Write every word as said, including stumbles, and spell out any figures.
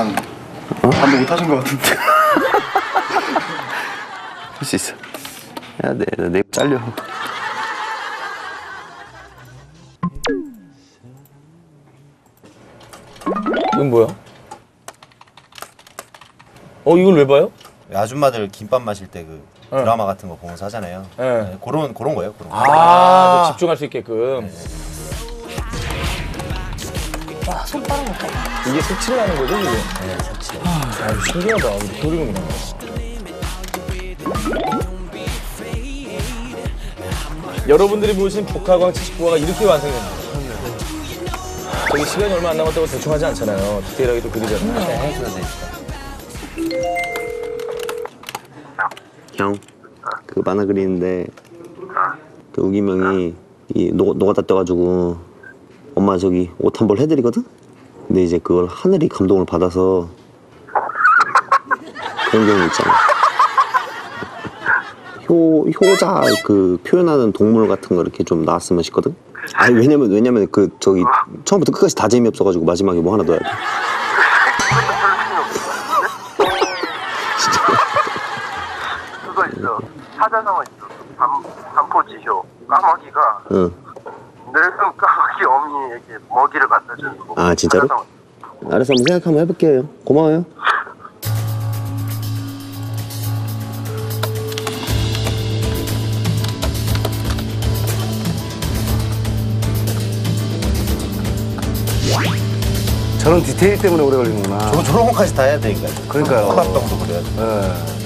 동안 반도 못 하신 것 같은데. 할 수 있어. 야, 내, 내 잘려. 이건 뭐야? 어, 이걸 왜 봐요? 아줌마들 김밥 마실 때 그 드라마 네. 같은 거 보면서 하잖아요. 네. 네, 그런, 그런 거예요. 그런 거. 아, 아 집중할 수 있게끔. 네. 와, 손 빠른 것 같아. 이게 색칠을 하는 거죠, 지금? 네, 색칠. 아, 신기하다. 우리 돌리는구나. 여러분들이 보신 복화광 칠십구 화가 이렇게 완성됩니다. 저기 시간이 얼마 안 남았다고 대충 하지 않잖아요. 디테일하게 또 그리잖아요. 네, 해줘야 되니까. 형, 그 만화 그리는데 그 우기명이 이 노, 노가다 떠가지고 엄마 저기 옷 한 벌 해드리거든? 근데 이제 그걸 하늘이 감동을 받아서 그런 경우 있잖아. 효, 효자 그 표현하는 동물 같은 거 이렇게 좀 나왔으면 싶거든? 아니 왜냐면 왜냐면 그 저기 처음부터 끝까지 다 재미없어가지고 마지막에 뭐 하나 넣어야 돼. 사자성어 있어. 반포지효. 까마귀가 응. 늘 까마귀 어미에게 먹이를 갖다 주는 거. 아 진짜로? 사자성어. 알아서 한번 생각 한번 해볼게요. 고마워요. 저런 디테일 때문에 오래 걸리는구나. 저거 저런 것까지 다 해야 되니까. 그러니까요. 컵밥도 그래야지.